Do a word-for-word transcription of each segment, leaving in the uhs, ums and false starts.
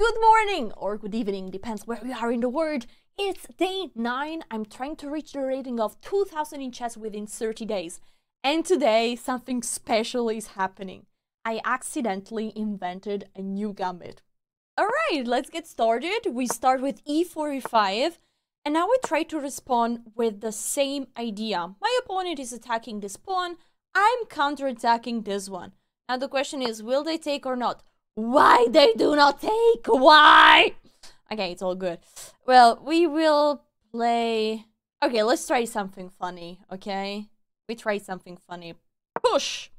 Good morning, or good evening, depends where you are in the world. It's day nine. I'm trying to reach the rating of two thousand in chess within thirty days. And today, something special is happening. I accidentally invented a new gambit. Alright, let's get started. We start with e four, e five. And now we try to respond with the same idea. My opponent is attacking this pawn. I'm counterattacking this one. Now the question is, will they take or not? Why they do not take? Why? Okay, it's all good. Well, we will play... Okay, let's try something funny, okay? We try something funny. Push!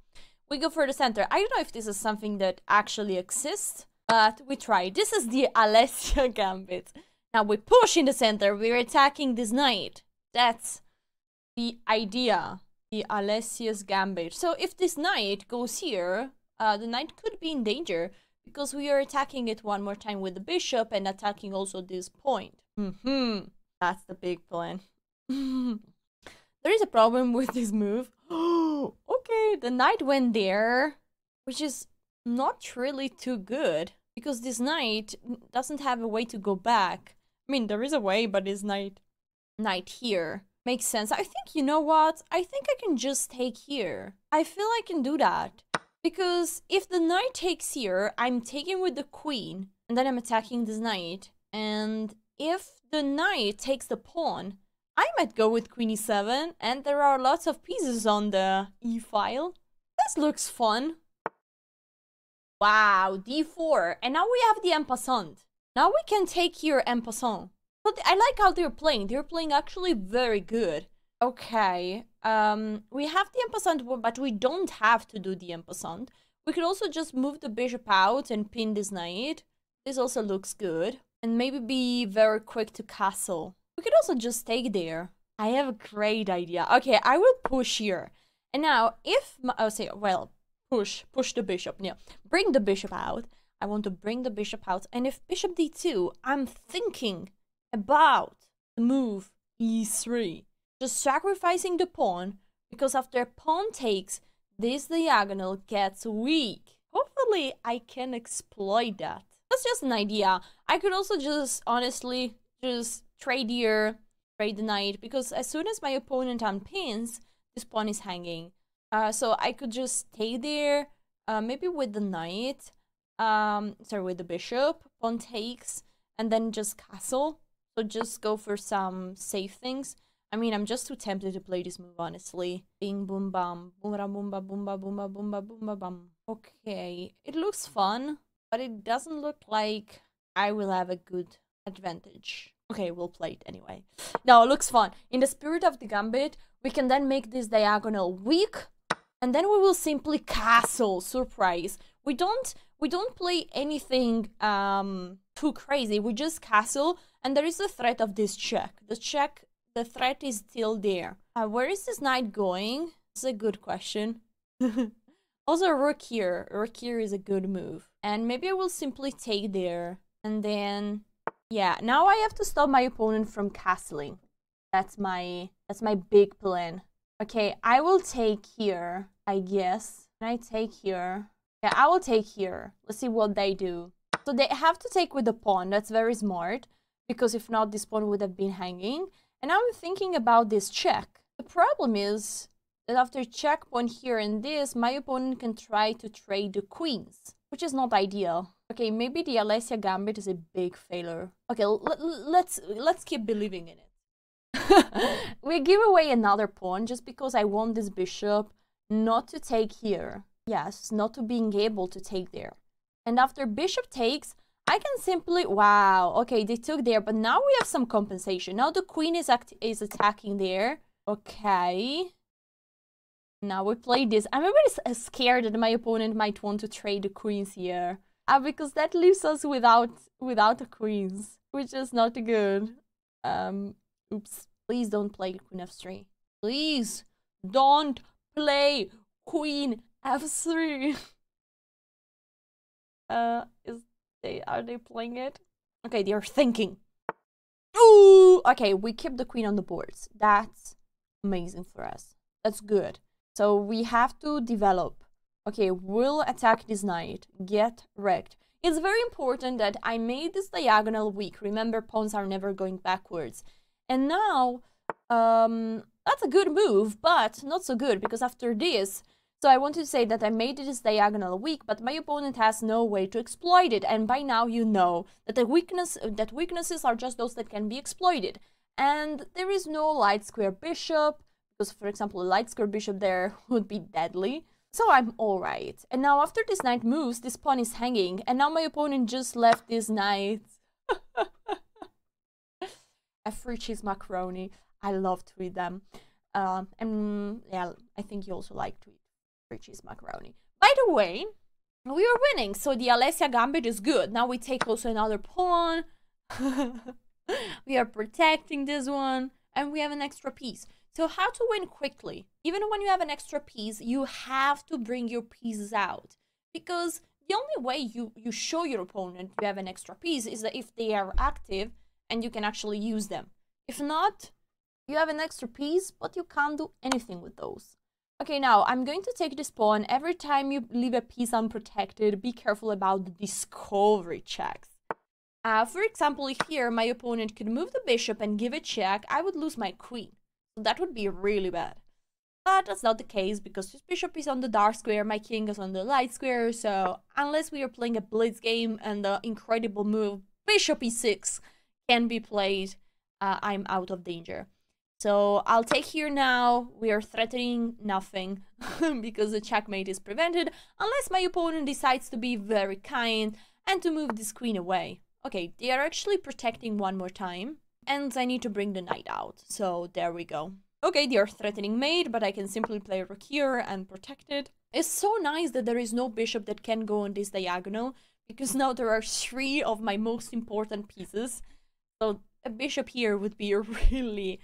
We go for the center. I don't know if this is something that actually exists, but we try. This is the Alessia Gambit. Now we push in the center. We're attacking this knight. That's the idea. The Alessia's Gambit. So if this knight goes here... Uh, the knight could be in danger, because we are attacking it one more time with the bishop and attacking also this point. Mm-hmm. That's the big plan. There is a problem with this move. Okay, the knight went there, which is not really too good, because this knight doesn't have a way to go back. I mean, there is a way, but this knight... Knight here. Makes sense. I think, you know what? I think I can just take here. I feel I can do that. Because if the knight takes here, I'm taking with the queen, and then I'm attacking this knight. And if the knight takes the pawn, I might go with queen e seven, and there are lots of pieces on the e-file. This looks fun. Wow, d four. And now we have the en passant. Now we can take here en passant. But I like how they're playing. They're playing actually very good. Okay, um, we have the en passant, but we don't have to do the en passant. We could also just move the bishop out and pin this knight. This also looks good. And maybe be very quick to castle. We could also just take there. I have a great idea. Okay, I will push here. And now, if... my, oh, say, well, push. Push the bishop. Yeah, bring the bishop out. I want to bring the bishop out. And if bishop d two, I'm thinking about the move e three. Just sacrificing the pawn, because after pawn takes, this diagonal gets weak. Hopefully, I can exploit that. That's just an idea. I could also just, honestly, just trade here, trade the knight, because as soon as my opponent unpins, this pawn is hanging. Uh, so I could just stay there, uh, maybe with the knight, um, sorry, with the bishop, pawn takes, and then just castle. So just go for some safe things. I mean, I'm just too tempted to play this move, honestly. Bing, boom, bam. Boom, ra, boom, ba, boom, ba, boom, ba, boom, ba, boom, ba, bam. Okay, it looks fun, but it doesn't look like I will have a good advantage. Okay, we'll play it anyway. No, it looks fun. In the spirit of the gambit, we can then make this diagonal weak, and then we will simply castle. Surprise. We don't, we don't play anything um, too crazy. We just castle, and there is the threat of this check. The check... The threat is still there. Uh, where is this knight going? It's a good question. Also, rook here. Rook here is a good move. And maybe I will simply take there. And then... Yeah, now I have to stop my opponent from castling. That's my... That's my big plan. Okay, I will take here, I guess. Can I take here? Yeah, I will take here. Let's see what they do. So they have to take with the pawn. That's very smart. Because if not, this pawn would have been hanging. And I'm thinking about this check. The problem is that after checkpoint here and this, my opponent can try to trade the queens, which is not ideal. Okay, maybe the Alessia Gambit is a big failure. Okay, let's let's keep believing in it. We give away another pawn just because I want this bishop not to take here. Yes, not to being able to take there. And after bishop takes, I can simply... Wow, okay, they took there, but now we have some compensation. Now the queen is act is attacking there. Okay. Now we play this. I'm a bit scared that my opponent might want to trade the queens here. Uh, because that leaves us without, without the queens, which is not good. Um, oops. Please don't play queen f three. Please don't play queen f three. uh, is... They, are they playing it? Okay, they are thinking. Ooh! Okay, we keep the queen on the boards. That's amazing for us. That's good. So we have to develop. Okay, we'll attack this knight. Get wrecked. It's very important that I made this diagonal weak. Remember, pawns are never going backwards. And now, um, that's a good move, but not so good, because after this, so I want to say that I made this diagonal weak, but my opponent has no way to exploit it. And by now you know that the weakness, that weaknesses are just those that can be exploited. And there is no light square bishop, because for example, a light square bishop there would be deadly. So I'm alright. And now after this knight moves, this pawn is hanging, and now my opponent just left this knight. A free cheese macaroni. I love to eat them. Um, and yeah, I think you also like to eat free cheese macaroni. By the way, we are winning, so the Alessia Gambit is good. Now we take also another pawn. We are protecting this one, and we have an extra piece. So how to win quickly? Even when you have an extra piece, you have to bring your pieces out, because the only way you, you show your opponent you have an extra piece is that if they are active and you can actually use them. If not, you have an extra piece, but you can't do anything with those. Okay, now I'm going to take this pawn. Every time you leave a piece unprotected, be careful about the discovery checks. Uh, for example, if here my opponent could move the bishop and give a check, I would lose my queen. So that would be really bad. But that's not the case, because this bishop is on the dark square, my king is on the light square, so unless we are playing a blitz game and the incredible move bishop e six can be played, uh, I'm out of danger. So I'll take here now, we are threatening nothing, because the checkmate is prevented, unless my opponent decides to be very kind and to move this queen away. Okay, they are actually protecting one more time. And I need to bring the knight out, so there we go. Okay, they are threatening mate, but I can simply play rook here and protect it. It's so nice that there is no bishop that can go on this diagonal, because now there are three of my most important pieces. So a bishop here would be a really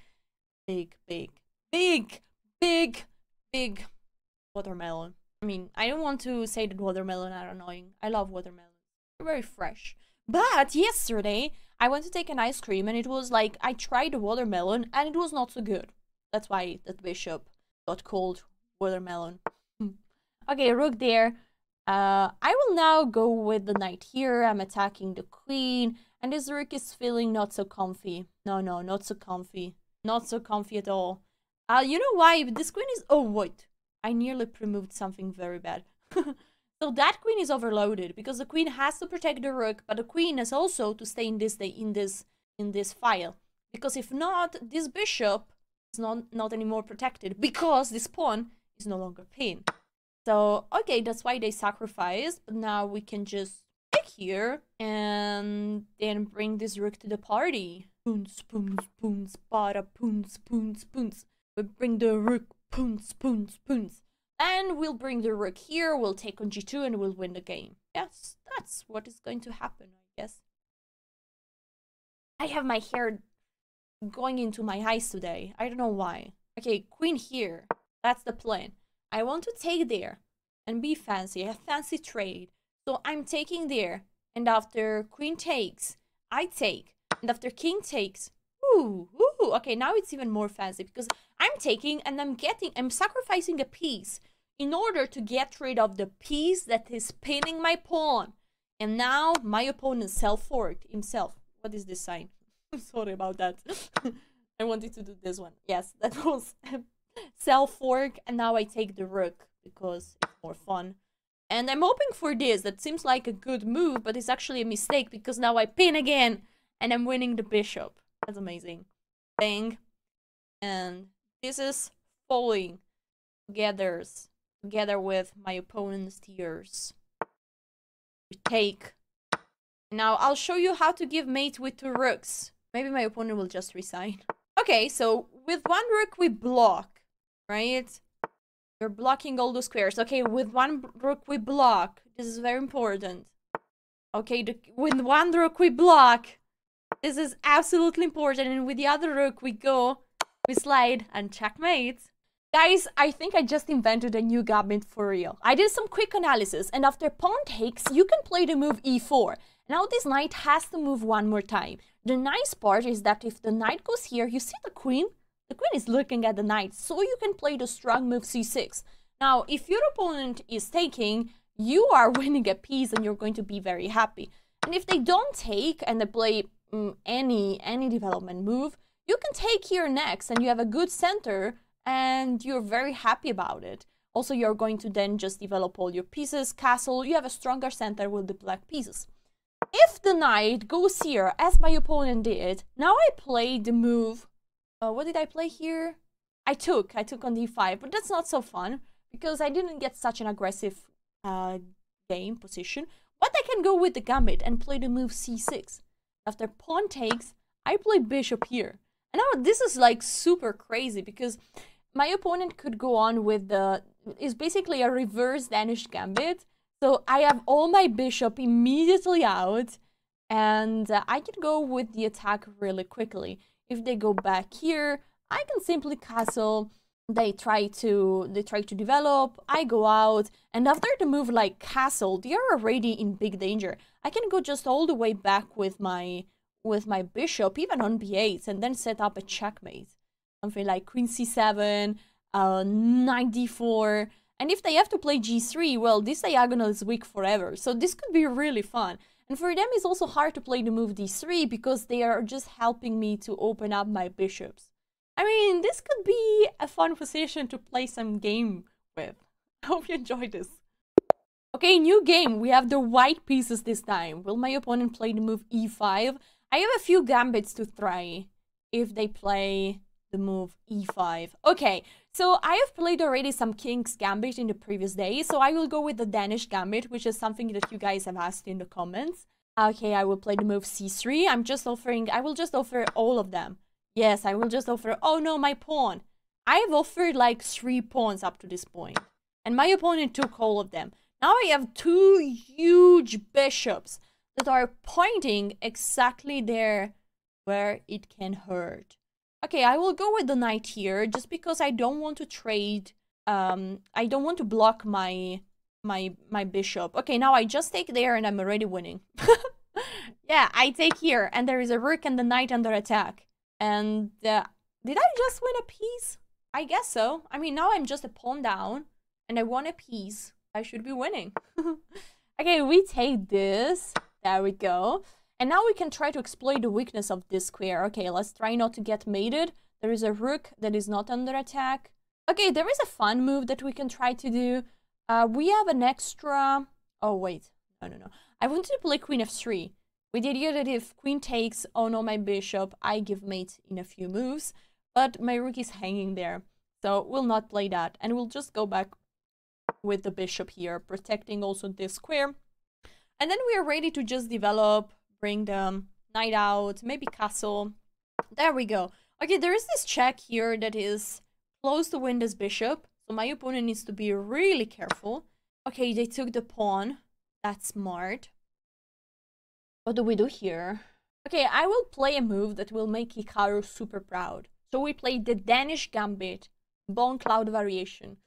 big, big, big, big, big watermelon. I mean, I don't want to say that watermelon are annoying. I love watermelon. They're very fresh. But yesterday, I went to take an ice cream, and it was like, I tried a watermelon, and it was not so good. That's why that bishop got called watermelon. Okay, rook there. Uh, I will now go with the knight here. I'm attacking the queen, and this rook is feeling not so comfy. No, no, not so comfy. Not so comfy at all. Uh, you know why? This queen is... Oh, wait. I nearly pre-moved something very bad. So that queen is overloaded, because the queen has to protect the rook, but the queen has also to stay in this day, in this in this file, because if not, this bishop is not not anymore protected, because this pawn is no longer pinned. So okay, that's why they sacrificed. But now we can just pick here and then bring this rook to the party. Spoons, spoons, spoons, para, spoons, spoons, spoons. We bring the rook, spoons, spoons, spoons. And we'll bring the rook here, we'll take on g two, and we'll win the game. Yes, that's what is going to happen, I guess. I have my hair going into my eyes today. I don't know why. Okay, queen here. That's the plan. I want to take there and be fancy. I have fancy trade. So I'm taking there. And after queen takes, I take. And after king takes... Ooh, ooh, okay, now it's even more fancy, because I'm taking and I'm getting, I'm sacrificing a piece in order to get rid of the piece that is pinning my pawn. And now my opponent self-forked himself. What is this sign? Sorry about that. I wanted to do this one. Yes, that was self-fork, and now I take the rook because it's more fun. And I'm hoping for this. That seems like a good move, but it's actually a mistake, because now I pin again and I'm winning the bishop. That's amazing. Bang. And this is falling together, together with my opponent's tears. We take. Now I'll show you how to give mate with two rooks. Maybe my opponent will just resign. Okay, so with one rook we block, right? We're blocking all the squares. Okay, with one rook we block. This is very important. Okay, the, with one rook we block. This is absolutely important. And with the other rook we go, we slide, and checkmate. Guys, I think I just invented a new gambit for real. I did some quick analysis, and after pawn takes, you can play the move e four. Now this knight has to move one more time. The nice part is that if the knight goes here, you see the queen? The queen is looking at the knight, so you can play the strong move c six. Now, if your opponent is taking, you are winning a piece and you're going to be very happy. And if they don't take and they play mm, any any development move, you can take here next and you have a good center and you're very happy about it. Also, you're going to then just develop all your pieces, castle. You have a stronger center with the black pieces. If the knight goes here, as my opponent did, now I play the move. Uh, what did I play here? I took. I took on d five, but that's not so fun because I didn't get such an aggressive uh, game position. But I can go with the gambit and play the move c six. After pawn takes, I play bishop here. And now this is like super crazy because my opponent could go on with the... It's basically a reverse Danish gambit. So I have all my bishop immediately out and uh, I can go with the attack really quickly. If they go back here, I can simply castle. They try to they try to develop, I go out, and after the move like castle, they are already in big danger. I can go just all the way back with my with my bishop, even on b eight, and then set up a checkmate. Something like queen c seven, uh, knight d four, and if they have to play g three, well, this diagonal is weak forever, so this could be really fun. And for them, it's also hard to play the move d three because they are just helping me to open up my bishops. I mean, this could be a fun position to play some game with. I hope you enjoyed this. Okay, new game. We have the white pieces this time. Will my opponent play the move e five? I have a few gambits to try if they play the move e five. Okay, so I have played already some king's gambit in the previous day, so I will go with the Danish gambit, which is something that you guys have asked in the comments. Okay, I will play the move c three. I'm just offering, I will just offer all of them. Yes, I will just offer, oh no, my pawn. I have offered like three pawns up to this point. And my opponent took all of them. Now I have two huge bishops that are pointing exactly there where it can hurt. Okay, I will go with the knight here just because I don't want to trade. Um, I don't want to block my, my, my bishop. Okay, now I just take there and I'm already winning. Yeah, I take here and there is a rook and the knight under attack. And uh, did I just win a piece? I guess so. I mean, now I'm just a pawn down and I won a piece. I should be winning. Okay, we take this. There we go. And now we can try to exploit the weakness of this square. Okay, let's try not to get mated. There is a rook that is not under attack. Okay, there is a fun move that we can try to do. Uh, we have an extra... Oh, wait. No, no, no. I wanted to play queen f three. With the idea that if queen takes, oh no, my bishop, I give mate in a few moves. But my rook is hanging there. So we'll not play that. And we'll just go back with the bishop here, protecting also this square. And then we are ready to just develop, bring the knight out, maybe castle. There we go. Okay, there is this check here that is close to win this bishop. So my opponent needs to be really careful. Okay, they took the pawn. That's smart. What do we do here? Okay, I will play a move that will make Hikaru super proud. So we play the Danish Gambit, Bongcloud variation.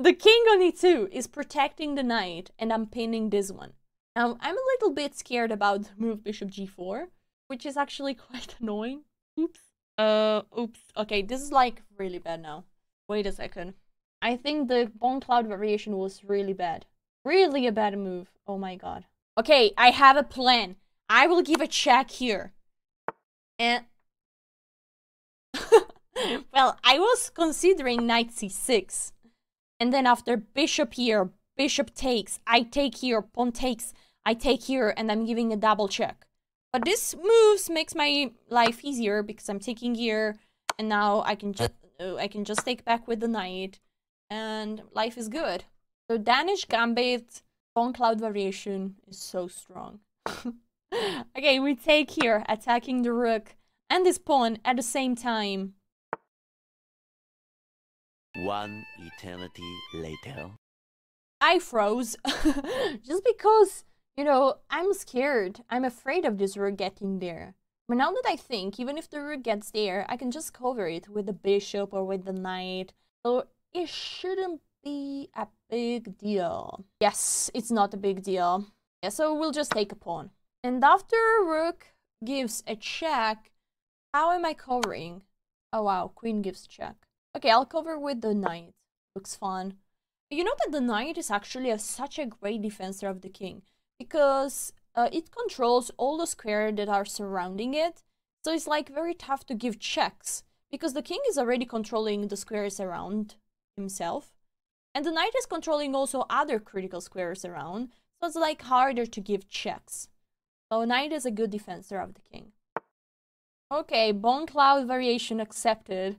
The king on e two is protecting the knight, and I'm pinning this one. Now, I'm a little bit scared about the move bishop g four, which is actually quite annoying. Oops. Uh, oops. Okay, this is like really bad now. Wait a second. I think the Bongcloud variation was really bad. Really a bad move. Oh my god. Okay, I have a plan. I will give a check here. And... well, I was considering knight c six. And then after bishop here, bishop takes, I take here, pawn takes, I take here, and I'm giving a double check. But this moves makes my life easier because I'm taking here, and now I can just uh, I can just take back with the knight, and life is good. So Danish Gambit... Bongcloud variation is so strong. Okay, we take here, attacking the rook and this pawn at the same time. One eternity later. I froze. Just because, you know, I'm scared. I'm afraid of this rook getting there. But now that I think, even if the rook gets there, I can just cover it with the bishop or with the knight. So it shouldn't be a big deal. Yes, it's not a big deal. Yeah, so we'll just take a pawn. And after rook gives a check, how am I covering? Oh wow, queen gives check. Okay, I'll cover with the knight. Looks fun. You know that the knight is actually a, such a great defender of the king, because uh, it controls all the squares that are surrounding it, so it's like very tough to give checks, because the king is already controlling the squares around himself, and the knight is controlling also other critical squares around, so it's like harder to give checks. So knight is a good defender of the king. Okay, Bongcloud variation accepted,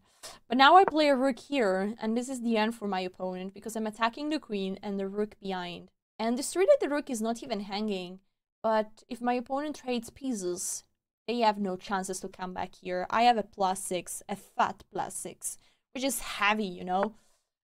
but now I play a rook here, and this is the end for my opponent, because I'm attacking the queen and the rook behind. And it's true that the rook is not even hanging, but if my opponent trades pieces, they have no chances to come back here. I have a plus six, a fat plus six, which is heavy, you know?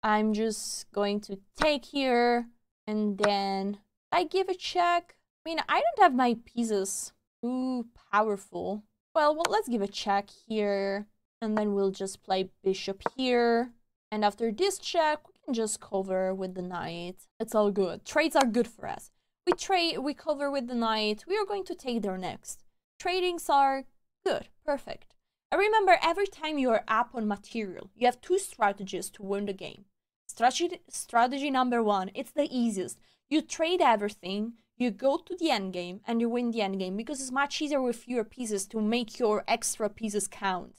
I'm just going to take here, and then I give a check. I mean, I don't have my pieces too powerful. Well, well, let's give a check here, and then we'll just play bishop here. And after this check, we can just cover with the knight. It's all good. Trades are good for us. We trade, we cover with the knight. We are going to take their next. Tradings are good, perfect. I remember every time you are up on material, you have two strategies to win the game. Strategy, strategy number one, it's the easiest. You trade everything. You go to the endgame and you win the endgame, because it's much easier with fewer pieces to make your extra pieces count.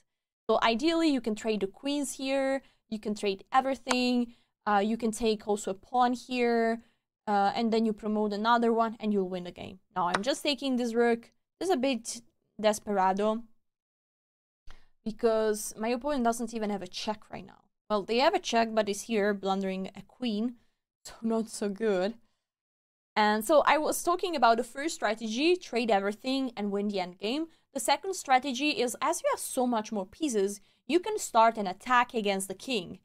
So ideally you can trade the queens here, you can trade everything, uh, you can take also a pawn here, uh, and then you promote another one and you'll win the game. Now I'm just taking this rook. This is a bit desperado, because my opponent doesn't even have a check right now. Well, they have a check, but it's here blundering a queen, so not so good. And so I was talking about the first strategy, trade everything and win the endgame. The second strategy is, as you have so much more pieces, you can start an attack against the king.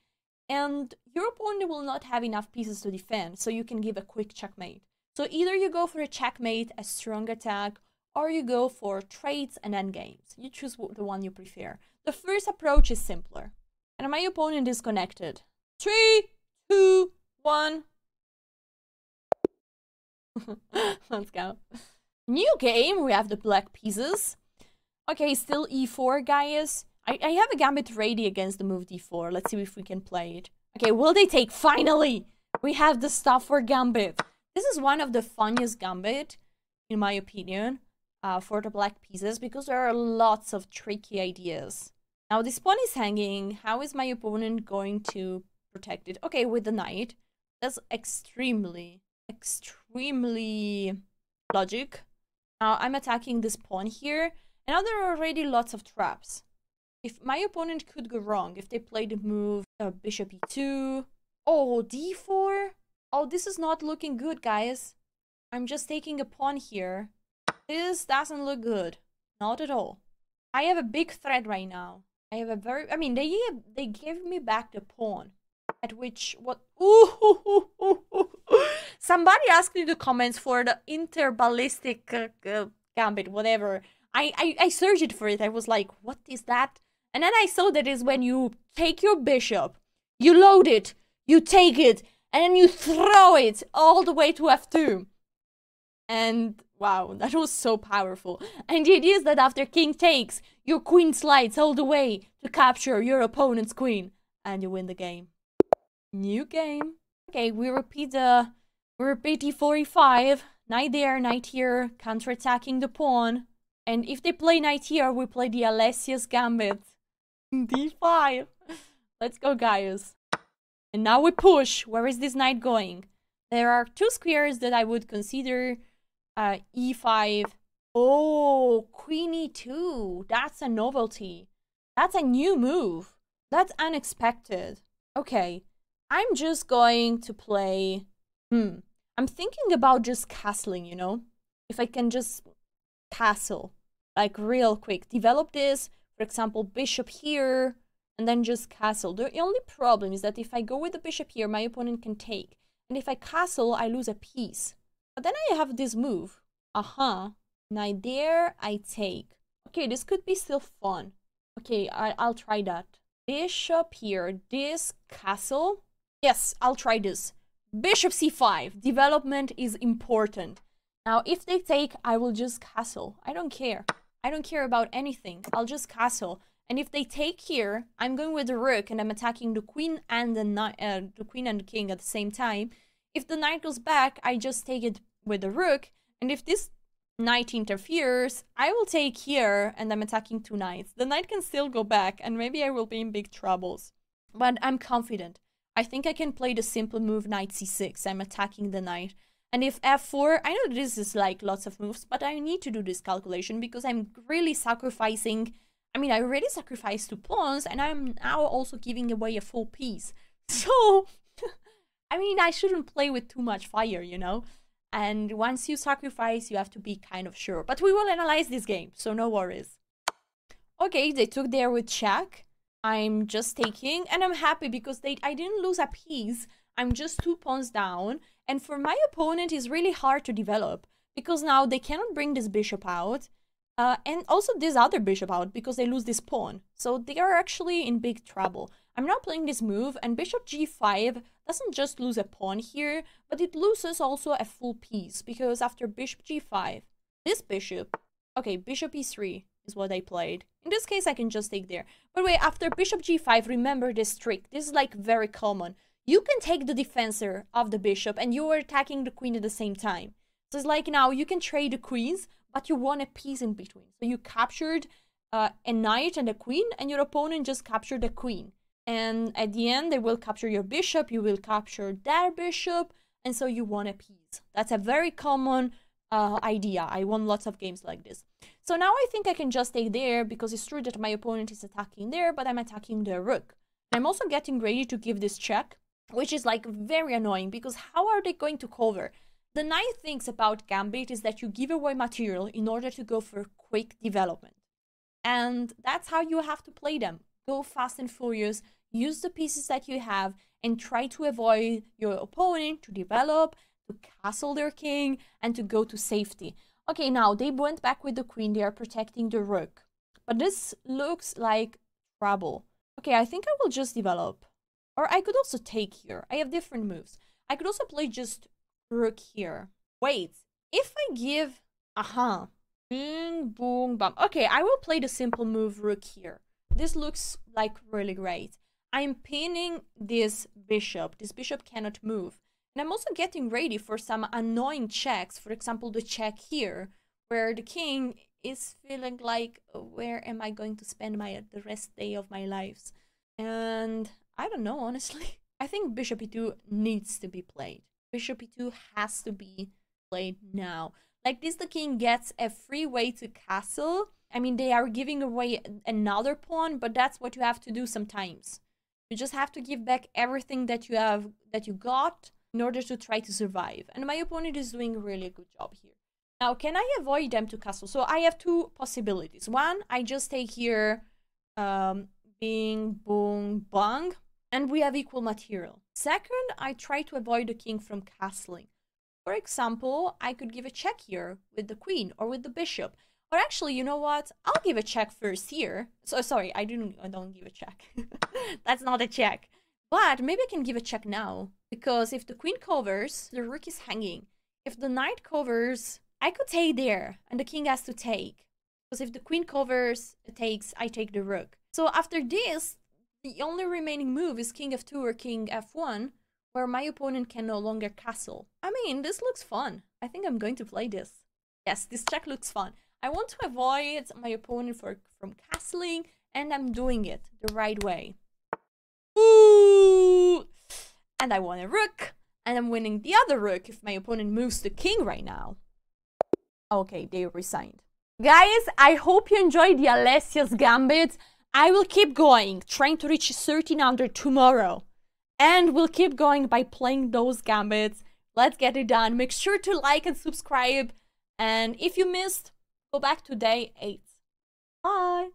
And your opponent will not have enough pieces to defend, so you can give a quick checkmate. So either you go for a checkmate, a strong attack, or you go for trades and endgames. You choose the one you prefer. The first approach is simpler. And my opponent is connected. Three, two, one. Let's go. New game, we have the black pieces. Okay, still e four, guys. I, I have a gambit ready against the move d four. Let's see if we can play it. Okay, will they take? Finally! We have the Stafford Gambit. This is one of the funniest gambit, in my opinion, uh, for the black pieces, because there are lots of tricky ideas. Now, this pawn is hanging. How is my opponent going to protect it? Okay, with the knight. That's extremely... extremely logic. Now I'm attacking this pawn here, and now there are already lots of traps. If my opponent could go wrong, if they play the move uh, bishop e two, oh d four, oh this is not looking good, guys. I'm just taking a pawn here. This doesn't look good, not at all. I have a big threat right now. I have a very, I mean, they they gave me back the pawn. At which, what? Ooh, somebody asked me in the comments for the interballistic uh, uh, gambit, whatever. I, I, I searched for it. I was like, what is that? And then I saw that is when you take your bishop, you load it, you take it, and then you throw it all the way to f two. And wow, that was so powerful. And the idea is that after king takes, your queen slides all the way to capture your opponent's queen, and you win the game. New game. Okay, we repeat the we repeat e four e five. Knight there, knight here, counterattacking the pawn. And if they play knight here, we play the Alessia's Gambit. d five. Let's go, guys. And now we push. Where is this knight going? There are two squares that I would consider uh, e five. Oh, queen e two. That's a novelty. That's a new move. That's unexpected. Okay. I'm just going to play... Hmm. I'm thinking about just castling, you know? If I can just castle, like real quick. Develop this, for example, bishop here, and then just castle. The only problem is that if I go with the bishop here, my opponent can take. And if I castle, I lose a piece. But then I have this move. Uh-huh. Knight there, I take. Okay, this could be still fun. Okay, I I'll try that. Bishop here, this castle... Yes, I'll try this. Bishop c five. Development is important. Now, if they take, I will just castle. I don't care. I don't care about anything. I'll just castle. And if they take here, I'm going with the rook and I'm attacking the queen and the knight, uh, the queen and the king at the same time. If the knight goes back, I just take it with the rook. And if this knight interferes, I will take here and I'm attacking two knights. The knight can still go back and maybe I will be in big troubles. But I'm confident. I think I can play the simple move knight c six. I'm attacking the knight. And if f four, I know this is like lots of moves, but I need to do this calculation because I'm really sacrificing. I mean, I already sacrificed two pawns and I'm now also giving away a full piece. So, I mean, I shouldn't play with too much fire, you know? And once you sacrifice, you have to be kind of sure. But we will analyze this game, so no worries. Okay, they took there with check. I'm just taking, and I'm happy because they I didn't lose a piece. I'm just two pawns down. And for my opponent, it's really hard to develop because now they cannot bring this bishop out. Uh, and also this other bishop out because they lose this pawn. So they are actually in big trouble. I'm now playing this move and bishop g five doesn't just lose a pawn here, but it loses also a full piece because after bishop g five, this bishop, okay, bishop e three is what I played. In this case, I can just take there. But wait, after bishop g five, remember this trick. This is like very common. You can take the defensor of the bishop and you are attacking the queen at the same time. So it's like now you can trade the queens, but you won a piece in between. So you captured uh, a knight and a queen, and your opponent just captured a queen. And at the end, they will capture your bishop, you will capture their bishop, and so you won a piece. That's a very common uh, idea. I won lots of games like this. So now I think I can just take there, because it's true that my opponent is attacking there, but I'm attacking the rook. I'm also getting ready to give this check, which is like very annoying, because how are they going to cover? The nice things about Gambit is that you give away material in order to go for quick development. And that's how you have to play them. Go fast and furious, use the pieces that you have, and try to avoid your opponent to develop, to castle their king, and to go to safety. Okay, now they went back with the queen, they are protecting the rook. But this looks like trouble. Okay, I think I will just develop. Or I could also take here. I have different moves. I could also play just rook here. Wait, if I give aha, uh-huh. boom, boom, bam. Okay, I will play the simple move rook here. This looks like really great. I'm pinning this bishop. This bishop cannot move, and I'm also getting ready for some annoying checks. For example, the check here, where the king is feeling like, where am I going to spend my the rest day of my lives? And I don't know, honestly. I think bishop e two needs to be played. Bishop e two has to be played now. Like this, the king gets a free way to castle. I mean, they are giving away another pawn, but that's what you have to do sometimes. You just have to give back everything that you have, that you got, in order to try to survive. And my opponent is doing really a good job here. Now, can I avoid them to castle? So I have two possibilities. One, I just take here, um, bing, boom, bang, and we have equal material. Second, I try to avoid the king from castling. For example, I could give a check here with the queen or with the bishop. Or actually, you know what? I'll give a check first here. So sorry, I didn't. I don't give a check. That's not a check. But maybe I can give a check now, because if the queen covers, the rook is hanging. If the knight covers, I could take there, and the king has to take. Because if the queen covers, it takes. I take the rook. So after this, the only remaining move is king f two or king f one, where my opponent can no longer castle. I mean, this looks fun. I think I'm going to play this. Yes, this check looks fun. I want to avoid my opponent for, from castling, and I'm doing it the right way. Ooh! And I won a rook, and I'm winning the other rook if my opponent moves the king right now. Okay, they resigned. Guys, I hope you enjoyed the Alessia's Gambit. I will keep going, trying to reach thirteen hundred tomorrow. And we'll keep going by playing those gambits. Let's get it done. Make sure to like and subscribe. And if you missed, go back to day eight. Bye!